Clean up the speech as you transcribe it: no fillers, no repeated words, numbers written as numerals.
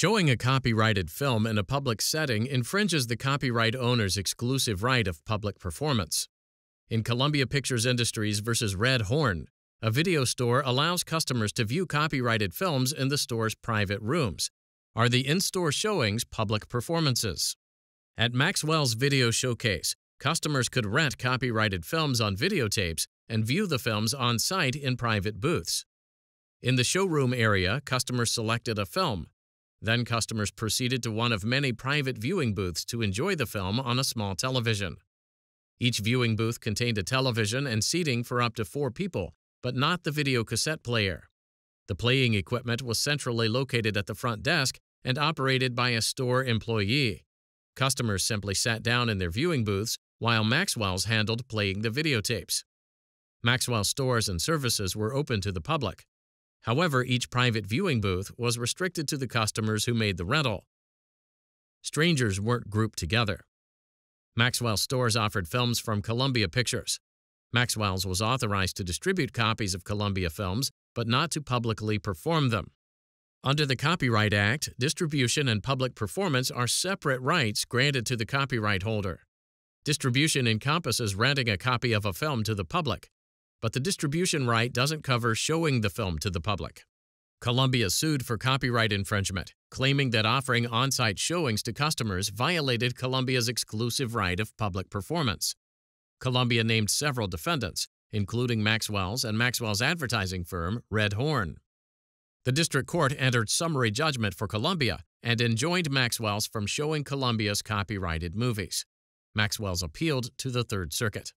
Showing a copyrighted film in a public setting infringes the copyright owner's exclusive right of public performance. In Columbia Pictures Industries v. Redd Horne, a video store allows customers to view copyrighted films in the store's private rooms. Are the in-store showings public performances? At Maxwell's Video Showcase, customers could rent copyrighted films on videotapes and view the films on-site in private booths. In the showroom area, customers selected a film. Then customers proceeded to one of many private viewing booths to enjoy the film on a small television. Each viewing booth contained a television and seating for up to 4 people, but not the video cassette player. The playing equipment was centrally located at the front desk and operated by a store employee. Customers simply sat down in their viewing booths while Maxwell's handled playing the videotapes. Maxwell's stores and services were open to the public. However, each private viewing booth was restricted to the customers who made the rental. Strangers weren't grouped together. Maxwell's stores offered films from Columbia Pictures. Maxwell's was authorized to distribute copies of Columbia films, but not to publicly perform them. Under the Copyright Act, distribution and public performance are separate rights granted to the copyright holder. Distribution encompasses renting a copy of a film to the public, but the distribution right doesn't cover showing the film to the public. Columbia sued for copyright infringement, claiming that offering on-site showings to customers violated Columbia's exclusive right of public performance. Columbia named several defendants, including Maxwell's and Maxwell's advertising firm, Redd Horne. The district court entered summary judgment for Columbia and enjoined Maxwell's from showing Columbia's copyrighted movies. Maxwell's appealed to the Third Circuit.